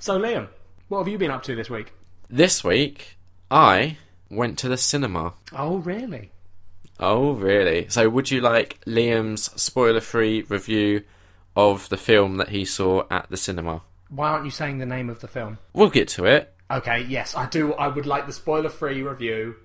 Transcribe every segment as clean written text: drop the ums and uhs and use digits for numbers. So Liam, what have you been up to this week? This week, I went to the cinema. Oh, really? Oh, really? So would you like Liam's spoiler-free review of the film that he saw at the cinema? Why aren't you saying the name of the film? We'll get to it. Okay, yes, I do. I would like the spoiler-free review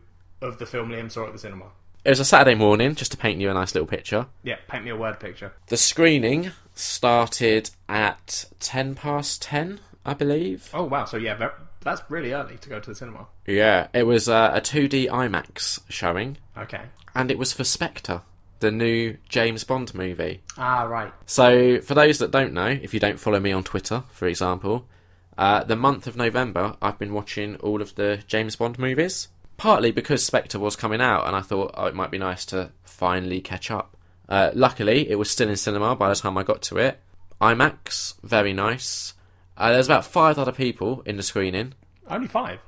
of the film Liam saw at the cinema. It was a Saturday morning, just to paint you a nice little picture. Yeah, paint me a word picture. The screening started at 10 past 10, I believe. Oh, wow. So, yeah, that's really early to go to the cinema. Yeah, it was a 2D IMAX showing. Okay. And it was for Spectre, the new James Bond movie. Ah, right. So, for those that don't know, if you don't follow me on Twitter, for example, the month of November, I've been watching all of the James Bond movies. Partly because Spectre was coming out, and I thought, oh, it might be nice to finally catch up. Luckily, it was still in cinema by the time I got to it. IMAX, very nice. There's about 5 other people in the screening. Only 5?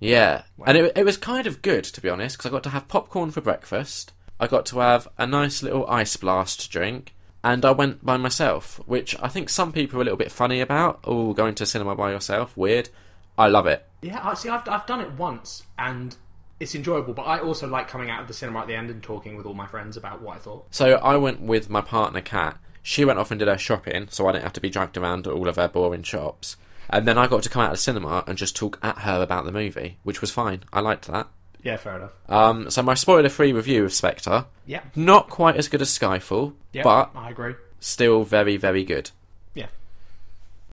Yeah. Wow. And it was kind of good, to be honest, because I got to have popcorn for breakfast, I got to have a nice little ice blast drink, and I went by myself, which I think some people are a little bit funny about. Oh, going to cinema by yourself, weird. I love it. Yeah, see, I've done it once, and it's enjoyable, but I also like coming out of the cinema at the end and talking with all my friends about what I thought. So I went with my partner, Kat. She went off and did her shopping, so I didn't have to be dragged around to all of her boring shops. And then I got to come out of the cinema and just talk at her about the movie, which was fine. I liked that. Yeah, fair enough. So my spoiler-free review of Spectre. Yeah. Not quite as good as Skyfall, yeah, but I agree. Still very, very good.